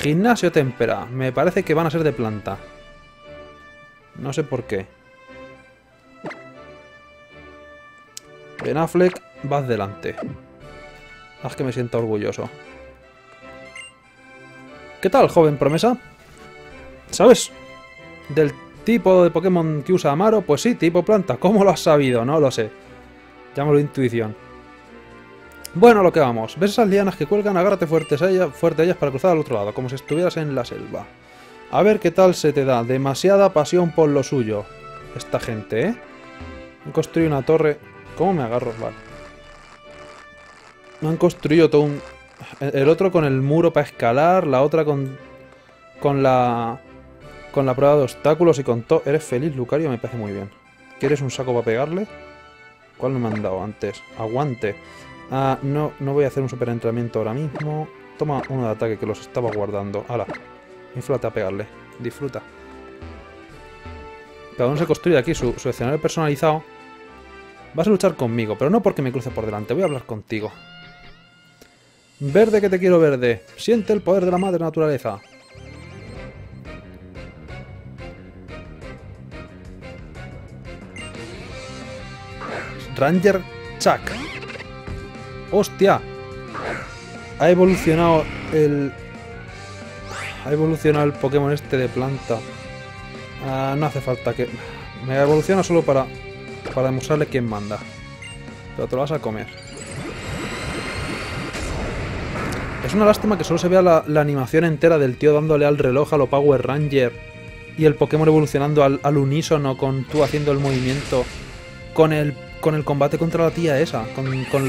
Gimnasio Témpera. Me parece que van a ser de planta. No sé por qué. Ben Affleck, vas delante. Haz que me sienta orgulloso. ¿Qué tal, joven promesa? ¿Sabes del tipo de Pokémon que usa Amaro? Pues sí, tipo planta. ¿Cómo lo has sabido? No lo sé. Llámalo intuición. Bueno, lo que vamos. ¿Ves esas lianas que cuelgan? Agárrate fuerte a ellas para cruzar al otro lado, como si estuvieras en la selva. A ver qué tal se te da. Demasiada pasión por lo suyo. Esta gente, ¿eh? Han construido una torre... ¿Cómo me agarro? Vale. Me han construido todo un... El otro con el muro para escalar, la otra con la prueba de obstáculos y con todo. ¿Eres feliz, Lucario? Me parece muy bien. ¿Quieres un saco para pegarle? ¿Cuál no me han dado antes? Aguante. Ah, no voy a hacer un super entrenamiento ahora mismo. Toma uno de ataque que los estaba guardando. Hala. Inflate a pegarle. Disfruta. Cada uno se construye aquí su escenario personalizado. Vas a luchar conmigo, pero no porque me cruce por delante. Voy a hablar contigo. Verde, que te quiero verde. Siente el poder de la madre naturaleza. Ranger Chuck. ¡Hostia! Ha evolucionado el... Ha evolucionado el Pokémon este de planta. Ah, no hace falta que... Me evoluciona solo para demostrarle quién manda. Pero te lo vas a comer. Es una lástima que solo se vea la animación entera del tío dándole al reloj a lo Power Ranger y el Pokémon evolucionando al unísono con tú haciendo el movimiento con el combate contra la tía esa, con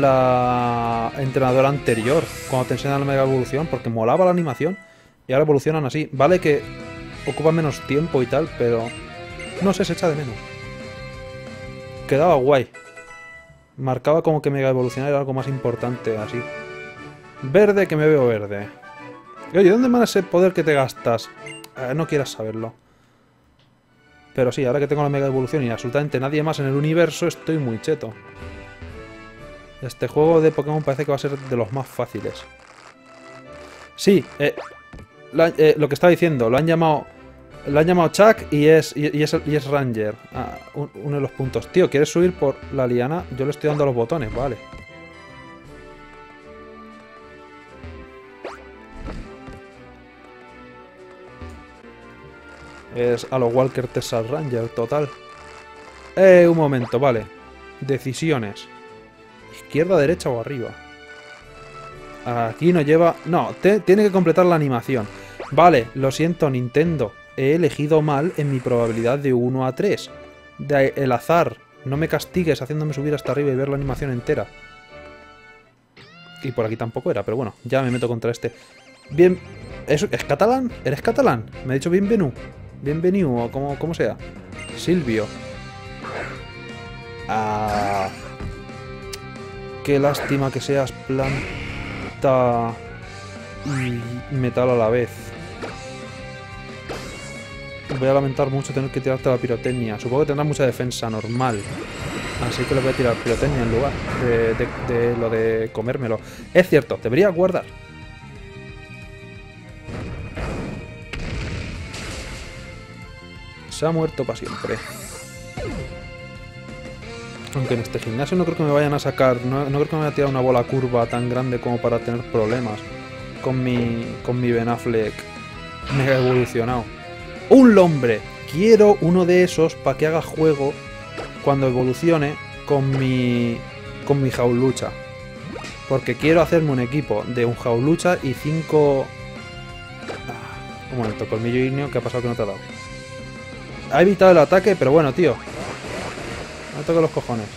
la entrenadora anterior, cuando te enseñan la Mega Evolución, porque molaba la animación y ahora evolucionan así. Vale que ocupa menos tiempo y tal, pero... No sé, se echa de menos. Quedaba guay. Marcaba como que Mega Evolucionar era algo más importante, así. Verde, que me veo verde. Oye, ¿dónde manda ese poder que te gastas? No quieras saberlo. Pero sí, ahora que tengo la Mega Evolución y absolutamente nadie más en el universo, estoy muy cheto. Este juego de Pokémon parece que va a ser de los más fáciles. Sí, lo que estaba diciendo, lo han llamado... Lo han llamado Chuck y es Ranger. Ah, uno de los puntos. Tío, ¿quieres subir por la liana? Yo le estoy dando a los botones, vale. Es a los Walker Texas Ranger, total. Un momento, vale. Decisiones. ¿Izquierda, derecha o arriba? Aquí no lleva... No, tiene que completar la animación. Vale, lo siento, Nintendo. He elegido mal en mi probabilidad de 1 a 3. De el azar. No me castigues haciéndome subir hasta arriba y ver la animación entera. Y por aquí tampoco era, pero bueno, ya me meto contra este. Bien... ¿Es catalán? ¿Eres catalán? Me ha dicho bienvenu. Bienvenu o como sea. Silvio. Ah... Qué lástima que seas planta... y metal a la vez. Voy a lamentar mucho tener que tirarte la pirotecnia. Supongo que tendrá mucha defensa normal. Así que le voy a tirar pirotecnia en lugar de lo de comérmelo. Es cierto, debería guardar. Se ha muerto para siempre. Aunque en este gimnasio no creo que me vayan a sacar. No creo que me vaya a tirar una bola curva tan grande como para tener problemas con mi Ben Affleck mega evolucionado. ¡Un lombre! Quiero uno de esos para que haga juego cuando evolucione con mi jaulucha. Porque quiero hacerme un equipo de un jaulucha y 5... Un momento, colmillo igneo, ¿qué ha pasado que no te ha dado? Ha evitado el ataque, pero bueno, tío. No toques los cojones.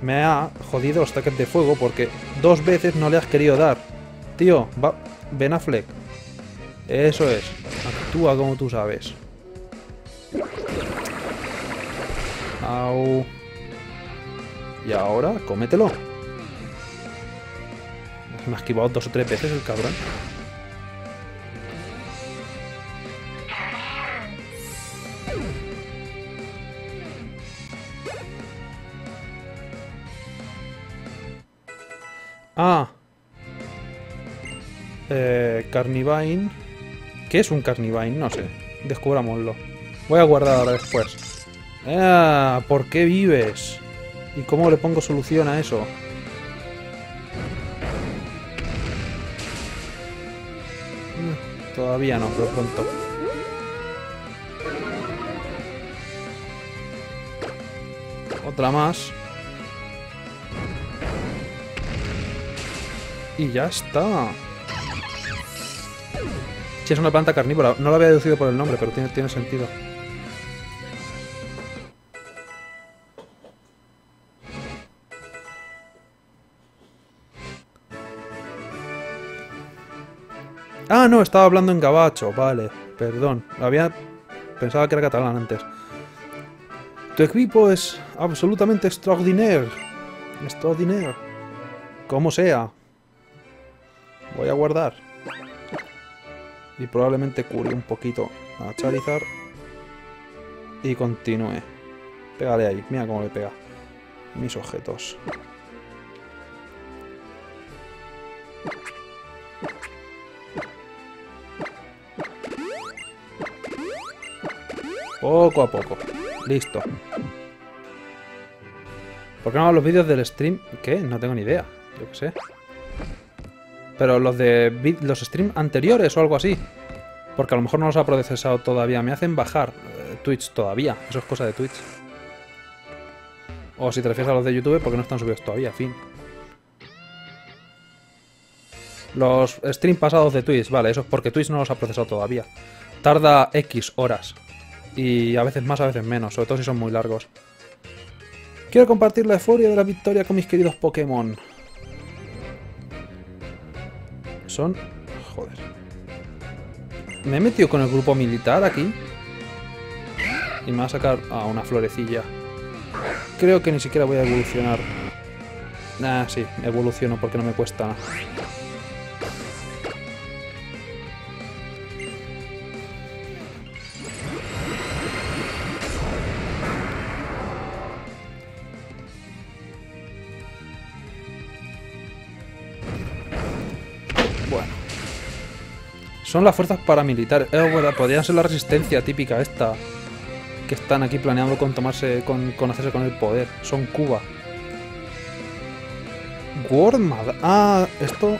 Me ha jodido los ataques de fuego porque 2 veces no le has querido dar. Tío, va... Ben Affleck. Eso es. Actúa como tú sabes. Au. Y ahora, cómetelo. Me ha esquivado 2 o 3 veces el cabrón. Carnivine. ¿Qué es un Carnivine? No sé. Descubrámoslo. Voy a guardar ahora después. Ah, ¿por qué vives? ¿Y cómo le pongo solución a eso? Todavía no, pero pronto. Otra más. Y ya está. Si es una planta carnívora. No lo había deducido por el nombre, pero tiene sentido. Ah, no, estaba hablando en gabacho. Vale, perdón. Pensaba que era catalán antes. Tu equipo es absolutamente extraordinario. Extraordinario. Como sea. Voy a guardar. Y probablemente cure un poquito a Charizard. Y continúe. Pégale ahí. Mira cómo le pega. Mis objetos. Poco a poco. Listo. ¿Por qué no hago los vídeos del stream? ¿Qué? No tengo ni idea. Yo qué sé. Pero los de los streams anteriores o algo así. Porque a lo mejor no los ha procesado todavía. Me hacen bajar Twitch todavía. Eso es cosa de Twitch. O si te refieres a los de YouTube, porque no están subidos todavía, fin. Los streams pasados de Twitch, vale. Eso es porque Twitch no los ha procesado todavía. Tarda X horas. Y a veces más, a veces menos. Sobre todo si son muy largos. Quiero compartir la euforia de la victoria con mis queridos Pokémon. Son... Joder. Me he metido con el grupo militar aquí. Y me va a sacar a una florecilla. Creo que ni siquiera voy a evolucionar. Ah, sí. Evoluciono porque no me cuesta nada. Son las fuerzas paramilitares. Bueno, podrían ser la resistencia típica esta. Que están aquí planeando con tomarse. Con hacerse con el poder. Son Cuba. Wormadam. Ah, esto.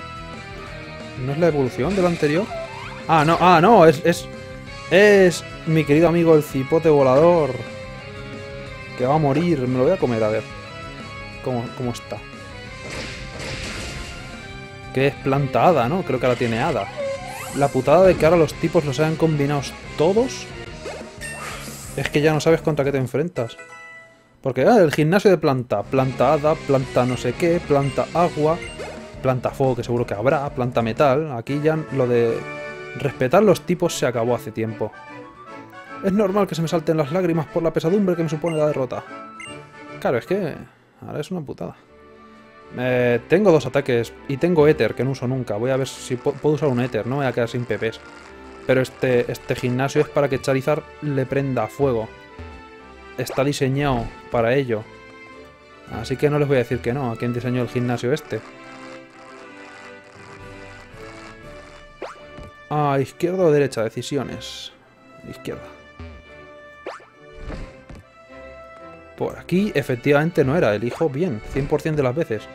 ¿No es la evolución del anterior? Ah, no, es mi querido amigo el cipote volador. Que va a morir. Me lo voy a comer, a ver. ¿Cómo está? Que es planta hada, ¿no? Creo que ahora tiene hada. La putada de que ahora los tipos los hayan combinados todos. Es que ya no sabes contra qué te enfrentas. Porque el gimnasio de planta. Planta hada, planta no sé qué, planta agua, planta fuego que seguro que habrá, planta metal. Aquí ya lo de respetar los tipos se acabó hace tiempo. Es normal que se me salten las lágrimas por la pesadumbre que me supone la derrota. Claro, es que ahora es una putada. Tengo dos ataques y tengo éter que no uso nunca. Voy a ver si puedo usar un éter, no me voy a quedar sin PPs. Pero este gimnasio es para que Charizard le prenda fuego. Está diseñado para ello. Así que no les voy a decir que no a quien diseñó el gimnasio este. Ah, izquierda o derecha, decisiones. Izquierda. Por aquí efectivamente no era, elijo bien, 100% de las veces.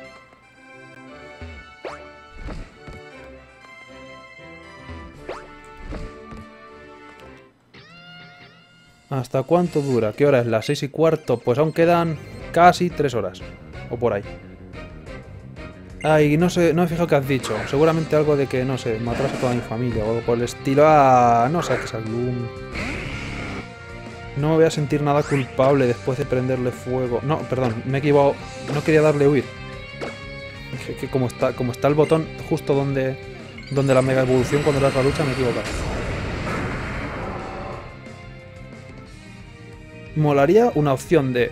¿Hasta cuánto dura? ¿Qué hora es? Las 6:15. Pues aún quedan casi 3 horas. O por ahí. Ay, no sé, no me fijo qué has dicho. Seguramente algo de que, no sé, me atrasa toda mi familia o algo por el estilo. Ah, no saques al Gloom. No me voy a sentir nada culpable después de prenderle fuego. No, perdón, me he equivocado. No quería darle huir. Es que como está el botón justo donde la mega evolución cuando le das la lucha, me he equivocado. Molaría una opción de...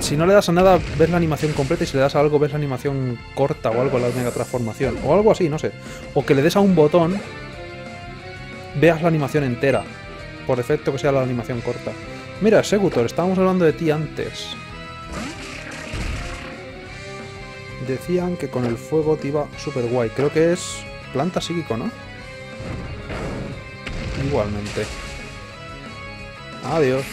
Si no le das a nada, ves la animación completa. Y si le das a algo, ves la animación corta o algo a la mega transformación. O algo así, no sé. O que le des a un botón, veas la animación entera. Por defecto que sea la animación corta. Mira, Segutor, estábamos hablando de ti antes. decían que con el fuego te iba súper guay. Creo que es planta psíquico, ¿no? Igualmente. Adiós.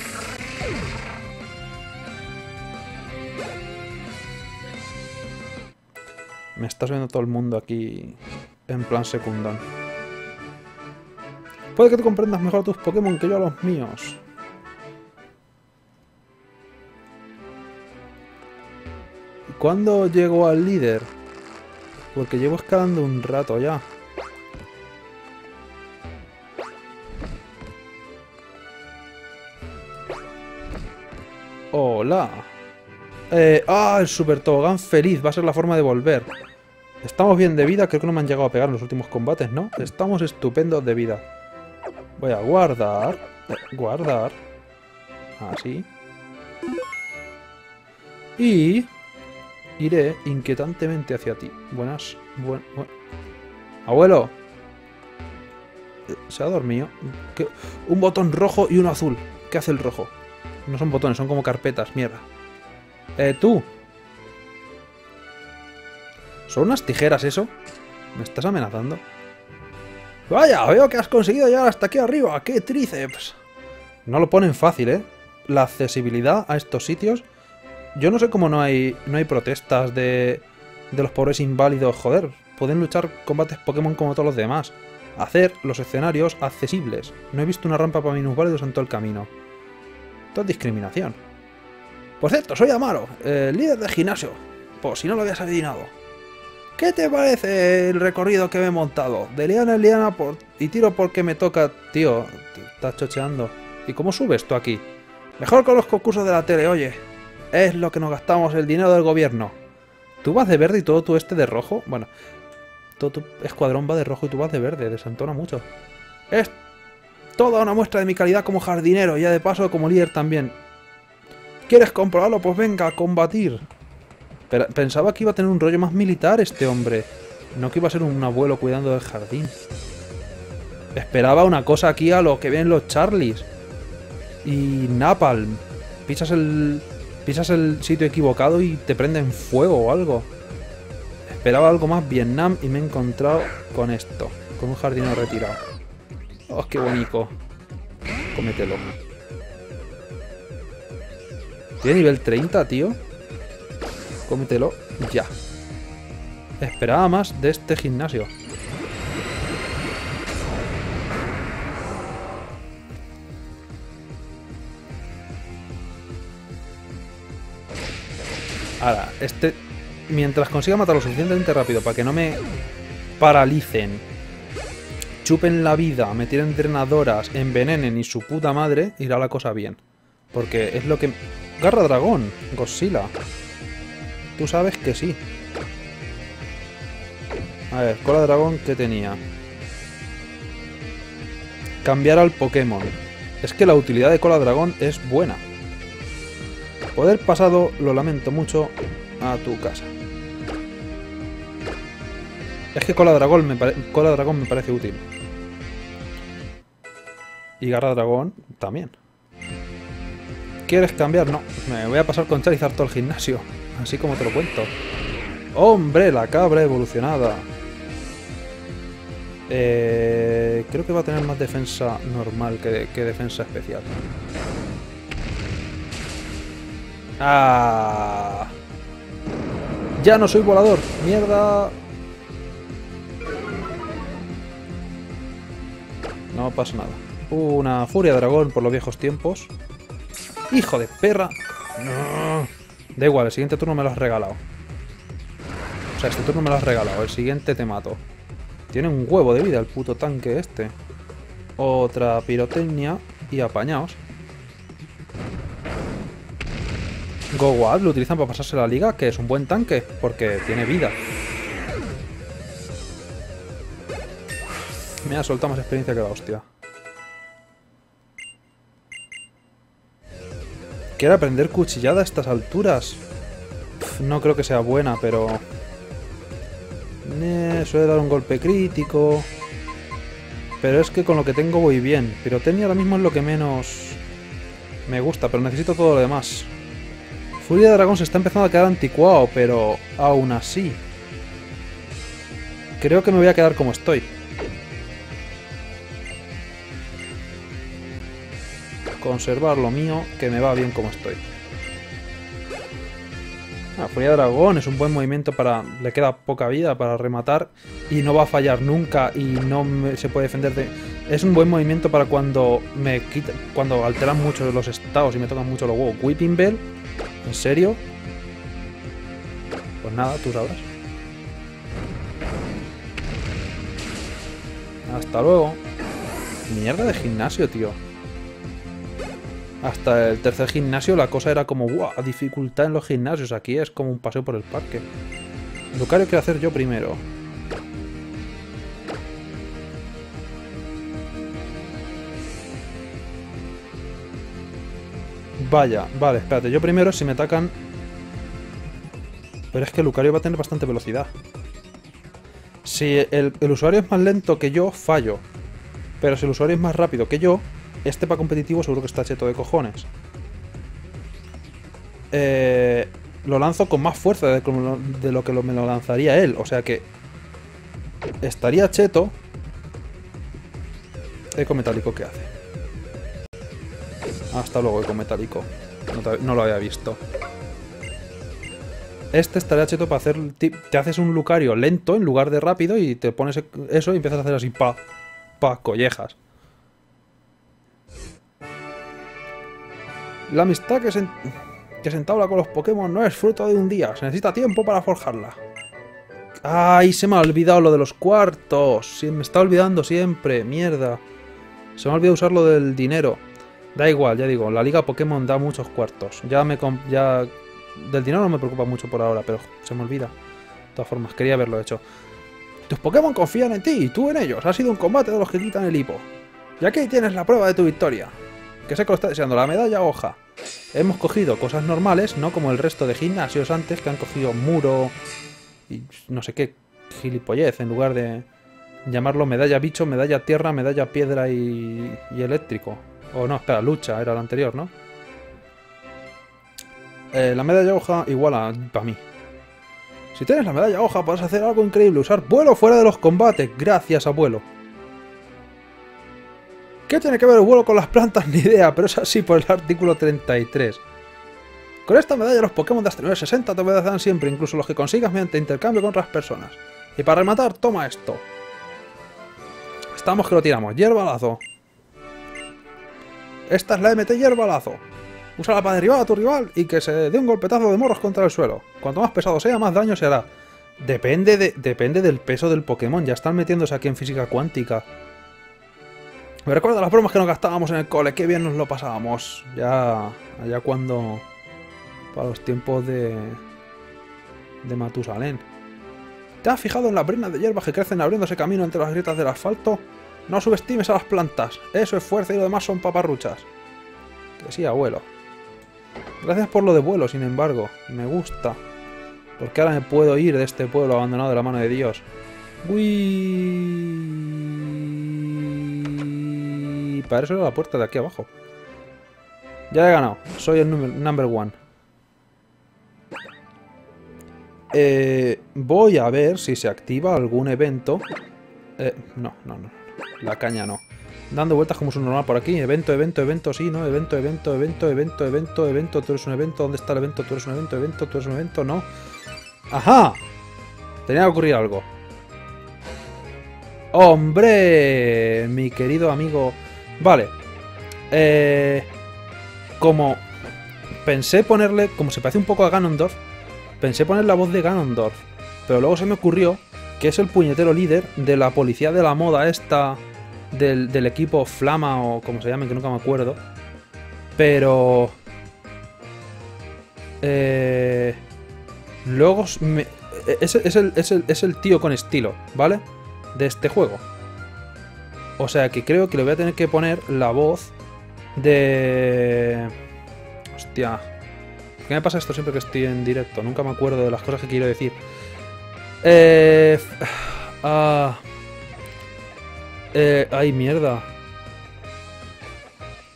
Me estás viendo todo el mundo aquí en plan secundón. Puede que tú comprendas mejor a tus Pokémon que yo a los míos. ¿Cuándo llego al líder? Porque llevo escalando un rato ya. ¡Hola! ¡Ah! El super tobogán feliz. Va a ser la forma de volver. Estamos bien de vida. Creo que no me han llegado a pegar en los últimos combates, ¿no? Estamos estupendos de vida. Voy a guardar. Guardar. Así. Y... iré inquietantemente hacia ti. Buenas. ¡Abuelo! Se ha dormido. ¿Qué? Un botón rojo y uno azul. ¿Qué hace el rojo? No son botones, son como carpetas, mierda. Tú. ¿Son unas tijeras eso? ¿Me estás amenazando? Vaya, veo que has conseguido llegar hasta aquí arriba. ¡Qué tríceps! No lo ponen fácil, ¿eh? La accesibilidad a estos sitios... Yo no sé cómo no hay protestas de los pobres inválidos. Joder, pueden luchar combates Pokémon como todos los demás. Hacer los escenarios accesibles. No he visto una rampa para minusválidos en todo el camino. Esto es discriminación. Por cierto, soy Amaro, líder de gimnasio. Por si no lo habías adivinado. ¿Qué te parece el recorrido que me he montado? De liana en liana y tiro porque me toca... Tío, te estás chocheando. ¿Y cómo subes tú aquí? Mejor con los concursos de la tele, oye. Es lo que nos gastamos, el dinero del gobierno. Tú vas de verde y todo tu este de rojo. Bueno, todo tu escuadrón va de rojo y tú vas de verde. Desentona mucho. Es toda una muestra de mi calidad como jardinero. Y ya de paso como líder también. ¿Quieres comprobarlo? Pues venga, a combatir. Pero pensaba que iba a tener un rollo más militar este hombre. No que iba a ser un abuelo cuidando del jardín. Esperaba una cosa aquí a lo que ven los Charlies. Y Napalm. Pisas el sitio equivocado y te prenden fuego o algo. Esperaba algo más Vietnam y me he encontrado con esto. Con un jardinero retirado. ¡Oh, qué bonito! Cómetelo. ¿Tiene nivel 30, tío? Cómetelo ya. Esperaba más de este gimnasio. Ahora, este... Mientras consiga matarlo suficientemente rápido para que no me paralicen, chupen la vida, me tiren drenadoras, envenenen y su puta madre, irá la cosa bien. Porque es lo que... Garra dragón, Godzilla. Tú sabes que sí. A ver, cola dragón, ¿qué tenía? Cambiar al Pokémon. Es que la utilidad de cola dragón es buena. Poder pasado, lo lamento mucho, a tu casa. Es que Cola Dragón me parece útil. Y Garra Dragón también. ¿Quieres cambiar? No, me voy a pasar con Charizard todo el gimnasio. Así como te lo cuento. ¡Hombre, la cabra evolucionada! Creo que va a tener más defensa normal que defensa especial. Ah. Ya no soy volador, mierda. No pasa nada. Una furia dragón por los viejos tiempos. Hijo de perra. No. Da igual, el siguiente turno me lo has regalado. O sea, este turno me lo has regalado. El siguiente te mato. Tiene un huevo de vida el puto tanque este. Otra pirotecnia y apañaos. Goguad lo utilizan para pasarse la liga, que es un buen tanque, porque tiene vida. Me ha soltado más experiencia que la hostia. Quiero aprender cuchillada a estas alturas. No creo que sea buena, pero... suele dar un golpe crítico. Pero es que con lo que tengo voy bien. Pirotecnia ahora mismo es lo que menos me gusta, pero necesito todo lo demás. Furia de Dragón se está empezando a quedar anticuado, pero aún así creo que me voy a quedar como estoy. Conservar lo mío, que me va bien como estoy. La Furia de Dragón es un buen movimiento para... Le queda poca vida para rematar y no va a fallar nunca y no se puede defender de... Es un buen movimiento para cuando me quitan, cuando alteran mucho los estados y me tocan mucho los huevos. Whipping Bell, ¿en serio? Pues nada, tú sabrás. Hasta luego. Mierda de gimnasio, tío. Hasta el tercer gimnasio la cosa era como ¡buah! Dificultad en los gimnasios. Aquí es como un paseo por el parque. Lucario quiero hacer yo primero. Vaya, vale, espérate. Yo primero si me atacan... Pero es que Lucario va a tener bastante velocidad. Si el usuario es más lento que yo, fallo. Pero si el usuario es más rápido que yo... Este para competitivo seguro que está cheto de cojones. Lo lanzo con más fuerza de lo que me lo lanzaría él. O sea que... Estaría cheto. Eco metálico, ¿qué hace? Hasta luego, Eco metálico. No lo había visto. Este estaría cheto para hacer... Te haces un Lucario lento en lugar de rápido y te pones eso y empiezas a hacer así collejas. La amistad que se entabla con los Pokémon no es fruto de un día. Se necesita tiempo para forjarla. ¡Ay! Se me ha olvidado lo de los cuartos. Se me está olvidando siempre. Mierda. Se me ha olvidado usar lo del dinero. Da igual, ya digo. La Liga Pokémon da muchos cuartos. Ya del dinero no me preocupa mucho por ahora, pero se me olvida. De todas formas, quería haberlo hecho. Tus Pokémon confían en ti y tú en ellos. Ha sido un combate de los que quitan el hipo. Y aquí tienes la prueba de tu victoria. Que sé que lo está deseando, la medalla hoja. Hemos cogido cosas normales, no como el resto de gimnasios antes, que han cogido muro y no sé qué gilipollez, en lugar de llamarlo medalla bicho, medalla tierra, medalla piedra y eléctrico. O no, espera, lucha, era la anterior, ¿no? La medalla hoja igual a para mí. Si tienes la medalla hoja podrás hacer algo increíble, usar vuelo fuera de los combates. Gracias, abuelo. ¿Qué tiene que ver el vuelo con las plantas? Ni idea, pero es así por el artículo 33. Con esta medalla los Pokémon de hasta nivel 60 te obedecerán siempre, incluso los que consigas mediante intercambio con otras personas. Y para rematar, toma esto. Estamos que lo tiramos. Hierbalazo. Esta es la MT Hierbalazo. Úsala para derribar a tu rival y que se dé un golpetazo de morros contra el suelo. Cuanto más pesado sea, más daño se hará. Depende del peso del Pokémon. Ya están metiéndose aquí en física cuántica. Me recuerda las bromas que nos gastábamos en el cole, qué bien nos lo pasábamos. Allá cuando... Para los tiempos de Matusalén. ¿Te has fijado en las brinas de hierbas que crecen abriéndose camino entre las grietas del asfalto? No subestimes a las plantas, eso es fuerza y lo demás son paparruchas. Que sí, abuelo. Gracias por lo de vuelo, sin embargo. Me gusta. Porque ahora me puedo ir de este pueblo abandonado de la mano de Dios. Uy, para eso era la puerta de aquí abajo. Ya he ganado. Soy el number one. Voy a ver si se activa algún evento. No. La caña no. Dando vueltas como es un normal por aquí. Evento, sí, no. Evento. Tú eres un evento. ¿Dónde está el evento? Tú eres un evento. No. ¡Ajá! Tenía que ocurrir algo. ¡Hombre! Mi querido amigo... Vale. Como... Pensé ponerle... Como se parece un poco a Ganondorf, pensé poner la voz de Ganondorf. Pero luego se me ocurrió que es el puñetero líder de la policía de la moda esta... Del equipo Flama o como se llame, que nunca me acuerdo. Pero... Luego... Es el tío con estilo, ¿vale? De este juego. O sea que creo que le voy a tener que poner la voz de... Hostia. ¿Por qué me pasa esto siempre que estoy en directo? Nunca me acuerdo de las cosas que quiero decir. Ay, mierda.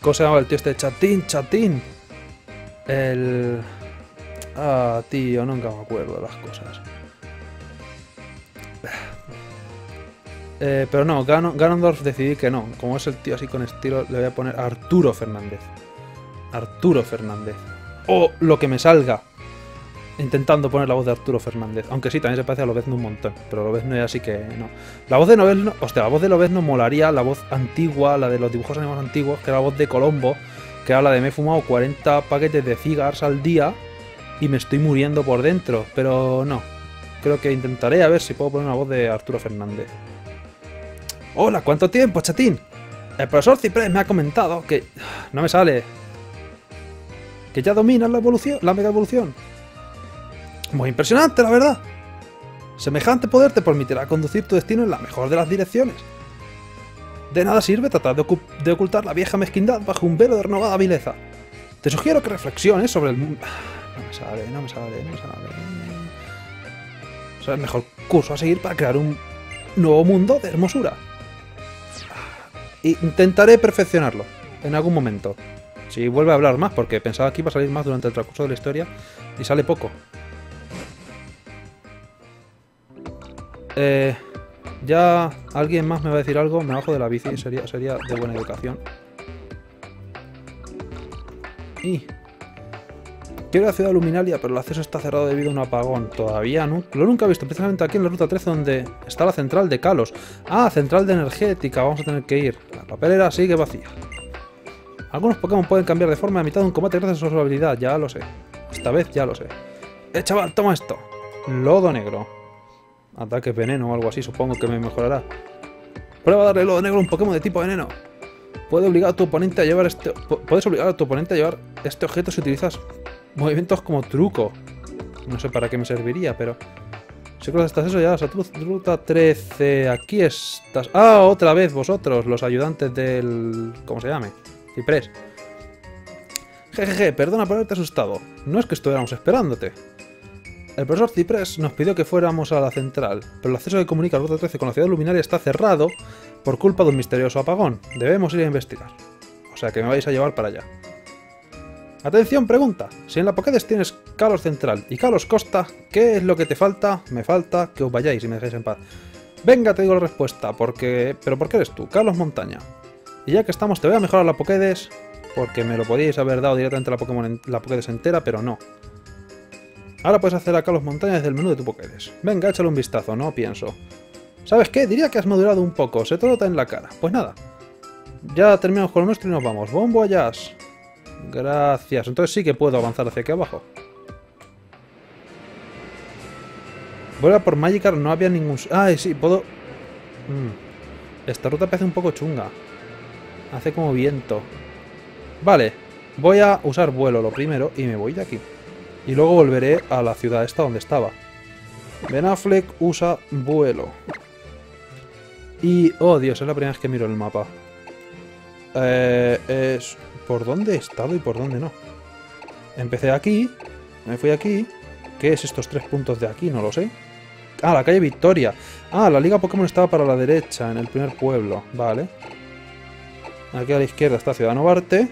¿Cómo se llama el tío este? Chatín. El... Ah, tío, nunca me acuerdo las cosas. Pero no, Ganondorf decidí que no. Como es el tío así con estilo, le voy a poner Arturo Fernández. Arturo Fernández. ¡Oh, lo que me salga! Intentando poner la voz de Arturo Fernández. Aunque sí, también se parece a Lobezno un montón. Pero Lobezno ya sí que no. La voz de Lobezno... Hostia, la voz de Lobezno molaría. La voz antigua, la de los dibujos animados antiguos. Que era la voz de Colombo. Que habla de me he fumado 40 paquetes de cigars al día. Y me estoy muriendo por dentro. Pero no. Creo que intentaré a ver si puedo poner una voz de Arturo Fernández. ¡Hola! ¿Cuánto tiempo, chatín? El profesor Ciprés me ha comentado que... No me sale. Que ya dominas la evolución, la Mega Evolución. Muy impresionante, la verdad. Semejante poder te permitirá conducir tu destino en la mejor de las direcciones. De nada sirve tratar de ocultar la vieja mezquindad bajo un velo de renovada vileza. Te sugiero que reflexiones sobre el... No me sale. O sea, el mejor curso a seguir para crear un nuevo mundo de hermosura. Intentaré perfeccionarlo en algún momento. Si vuelve a hablar más, porque pensaba que iba a salir más durante el transcurso de la historia y sale poco. Ya alguien más me va a decir algo, me bajo de la bici y sería de buena educación. Y quiero la Ciudad Luminaria, pero el acceso está cerrado debido a un apagón. Todavía no, lo nunca he visto, precisamente aquí en la Ruta 13 donde está la Central de Kalos. Ah, Central de Energética, vamos a tener que ir. La papelera sigue vacía. Algunos Pokémon pueden cambiar de forma a mitad de un combate gracias a su habilidad, ya lo sé. Esta vez ya lo sé. Chaval, toma esto. Lodo negro. Ataque veneno o algo así, supongo que me mejorará. Prueba a darle lodo negro a un Pokémon de tipo veneno. Puedes obligar a tu oponente a llevar este objeto si utilizas movimientos como truco. No sé para qué me serviría, pero... Si cruzas eso ya, Ruta 13... Aquí estás... ¡Ah! Otra vez vosotros, los ayudantes del... ¿Cómo se llame? Ciprés. Jejeje, perdona por haberte asustado. No es que estuviéramos esperándote. El profesor Ciprés nos pidió que fuéramos a la central, pero el acceso que comunica la Ruta 13 con la Ciudad Luminaria está cerrado por culpa de un misterioso apagón. Debemos ir a investigar. O sea que me vais a llevar para allá. Atención, pregunta. Si en la Pokédex tienes Kalos Central y Kalos Costa, ¿qué es lo que te falta? Me falta que os vayáis y me dejéis en paz. Venga, te digo la respuesta, porque... ¿Pero por qué eres tú? Kalos Montaña. Y ya que estamos, te voy a mejorar la Pokédex, porque me lo podíais haber dado directamente a la Pokédex entera, pero no. Ahora puedes hacer acá los montañas desde el menú de tu Pokédex. Venga, échale un vistazo, no pienso. ¿Sabes qué? Diría que has madurado un poco, se te nota en la cara. Pues nada, ya terminamos con lo nuestro y nos vamos. ¡Bon voyage! Gracias, entonces sí que puedo avanzar hacia aquí abajo. Vuelva por Magikarp, no había ningún... ¡Ay, sí! Puedo... Esta ruta parece un poco chunga. Hace como viento. Vale, voy a usar vuelo lo primero y me voy de aquí. Y luego volveré a la ciudad esta donde estaba. Ben Affleck usa vuelo. Y... Oh, Dios, es la primera vez que miro el mapa. Es... ¿Por dónde he estado y por dónde no? Empecé aquí. Me fui aquí. ¿Qué es estos tres puntos de aquí? No lo sé. Ah, la calle Victoria. Ah, la Liga Pokémon estaba para la derecha, en el primer pueblo. Vale. Aquí a la izquierda está Ciudad Novarte.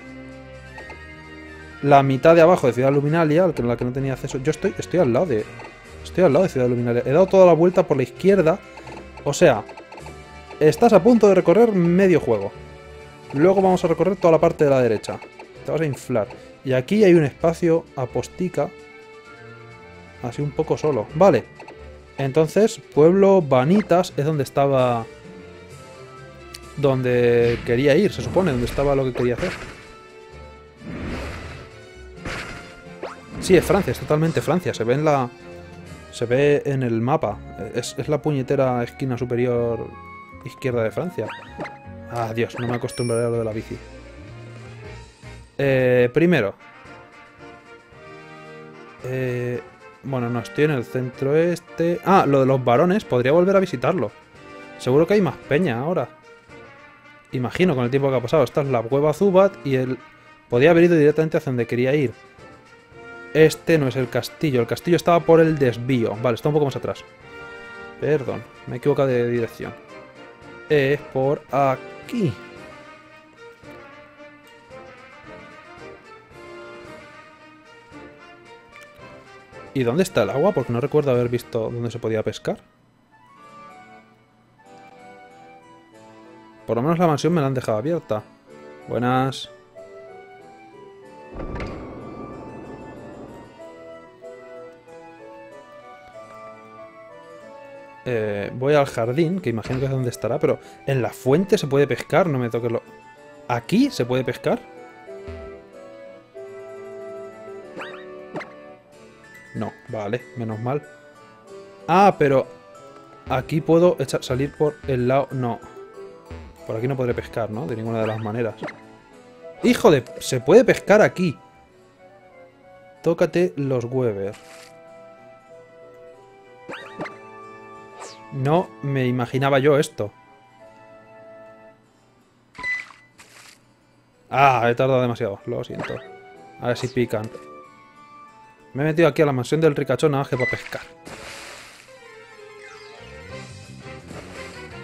La mitad de abajo de Ciudad Luminaria, la que no tenía acceso. Yo estoy al lado de... Estoy al lado de Ciudad Luminaria. He dado toda la vuelta por la izquierda. O sea, estás a punto de recorrer medio juego. Luego vamos a recorrer toda la parte de la derecha. Te vas a inflar. Y aquí hay un espacio apostica. Así un poco solo. Vale. Entonces, pueblo Vanitas es donde estaba... Donde quería ir, se supone. Donde estaba lo que quería hacer. Sí, es Francia, es totalmente Francia, se ve en la... Se ve en el mapa. Es la puñetera esquina superior izquierda de Francia. Ah, Dios, no me acostumbraré a lo de la bici. Primero. Bueno, no, estoy en el centro este... Ah, lo de los varones, podría volver a visitarlo. Seguro que hay más peña ahora. Imagino, con el tiempo que ha pasado. Esta es la cueva Zubat y él... Podría haber ido directamente hacia donde quería ir. Este no es el castillo estaba por el desvío. Vale, está un poco más atrás. Perdón, me he equivocado de dirección. Es por aquí. ¿Y dónde está el agua? Porque no recuerdo haber visto dónde se podía pescar. Por lo menos la mansión me la han dejado abierta. Buenas. Voy al jardín, que imagino que es donde estará, pero en la fuente se puede pescar, no me toques lo... ¿Aquí se puede pescar? No, vale, menos mal. Ah, pero aquí puedo salir por el lado... No. Por aquí no podré pescar, ¿no? De ninguna de las maneras. ¡Hijo de... Se puede pescar aquí! Tócate los huevos. No me imaginaba yo esto. Ah, he tardado demasiado. Lo siento. A ver si pican. Me he metido aquí a la mansión del ricachón nada más que para pescar.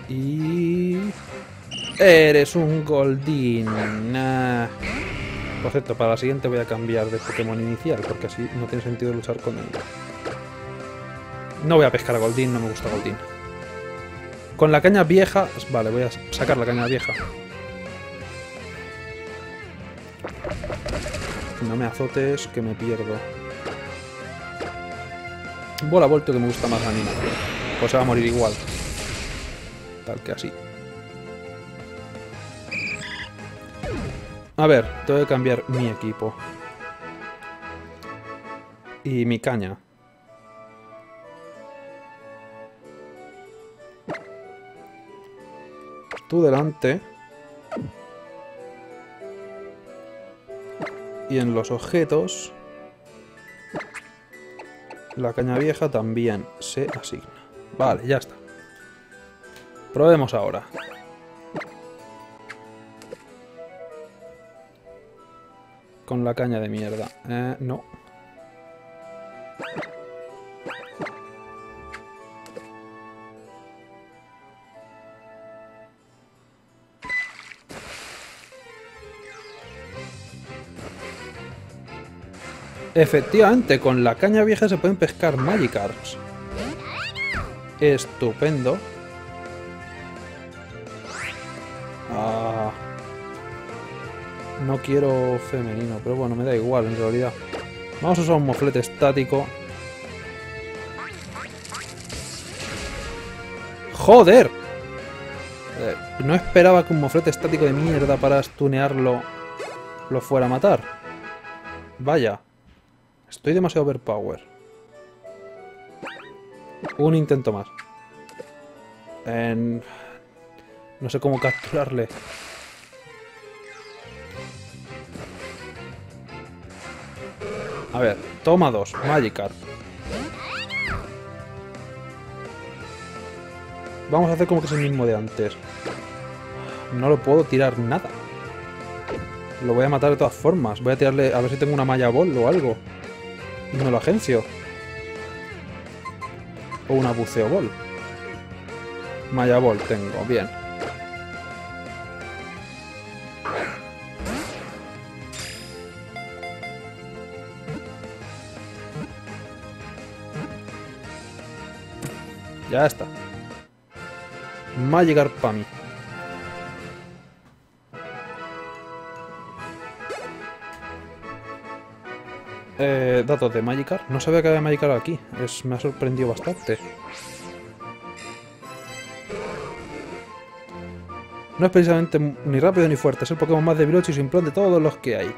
Y... ¡Eres un Goldín! Por cierto, para la siguiente voy a cambiar de Pokémon inicial, porque así no tiene sentido luchar con él. No voy a pescar a Goldín, no me gusta Goldín. Con la caña vieja... Vale, voy a sacar la caña vieja. No me azotes, que me pierdo. Bola Volto, que me gusta más la mina. Pues se va a morir igual. Tal que así. A ver, tengo que cambiar mi equipo. Y mi caña. Tú delante. Y en los objetos... La caña vieja también se asigna. Vale, ya está. Probemos ahora. Con la caña de mierda. No. Efectivamente, con la caña vieja se pueden pescar Magikarps. Estupendo. Ah, no quiero femenino, pero bueno, me da igual en realidad. Vamos a usar un moflete estático. ¡Joder! No esperaba que un moflete estático de mierda para stunearlo lo fuera a matar. Vaya. Estoy demasiado overpower. Un intento más. No sé cómo capturarle. A ver, toma dos, Magikarp. Vamos a hacer como que es el mismo de antes. No lo puedo tirar nada. Lo voy a matar de todas formas. Voy a tirarle a ver si tengo una malla bol o algo. Y me lo agencio. O una buceo bol. Malla bol tengo, bien. Ya está. Magikarp para mí. Datos de Magikarp. No sabía que había Magikarp aquí. Me ha sorprendido bastante. No es precisamente ni rápido ni fuerte. Es el Pokémon más debilucho y simplón de todos los que hay.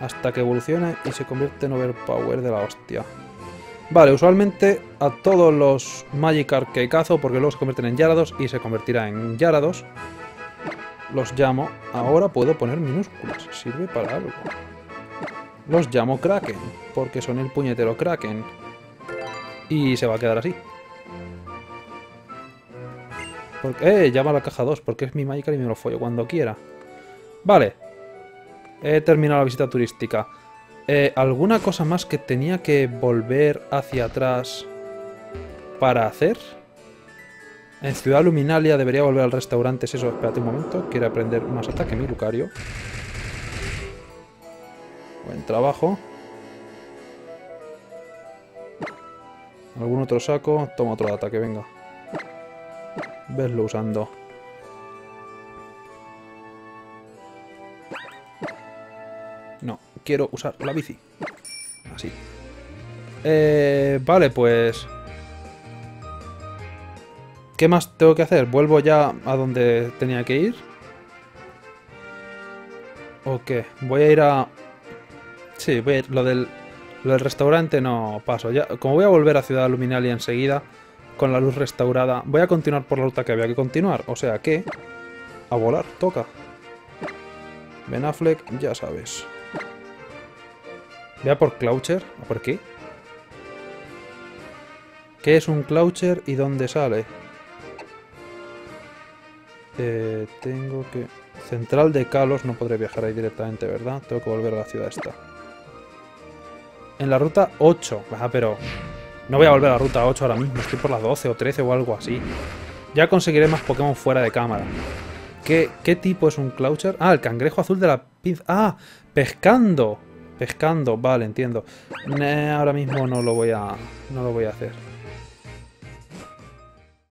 Hasta que evoluciona y se convierte en overpower de la hostia. Vale, usualmente a todos los Magikarp que cazo, porque luego se convierten en Gyarados y se convertirá en Gyarados, los llamo... Ahora puedo poner minúsculas. Sirve para algo. Los llamo Kraken, porque son el puñetero Kraken. Y se va a quedar así. Porque, llama a la caja 2, porque es mi Magikarp y me lo follo cuando quiera. Vale. He terminado la visita turística. ¿Alguna cosa más que tenía que volver hacia atrás para hacer? En Ciudad Luminaria debería volver al restaurante. ¿Es eso? Espérate un momento. Quiere aprender más ataque mi Lucario. Buen trabajo. Algún otro saco. Toma otro ataque, venga. Veslo usando. No, quiero usar la bici. Así. Vale, pues... ¿Qué más tengo que hacer? ¿Vuelvo ya a donde tenía que ir? ¿O qué? Voy a ir a... Sí, voy a ir... Lo del restaurante no paso. Ya, como voy a volver a Ciudad Luminaria enseguida, con la luz restaurada, voy a continuar por la ruta que había que continuar. O sea que... A volar, toca. Ben Affleck, ya sabes. Voy a por Cloucher. ¿A por qué? ¿Qué es un Cloucher y dónde sale? Tengo que... Central de Kalos, no podré viajar ahí directamente, ¿verdad? Tengo que volver a la ciudad esta. En la ruta 8. Ajá, pero... No voy a volver a la ruta 8 ahora mismo. Estoy por la 12 o 13 o algo así. Ya conseguiré más Pokémon fuera de cámara. ¿Qué tipo es un Cloucher? Ah, el cangrejo azul de la pinza. ¡Ah! ¡Pescando! Pescando. Vale, entiendo. Ahora mismo no lo voy a hacer.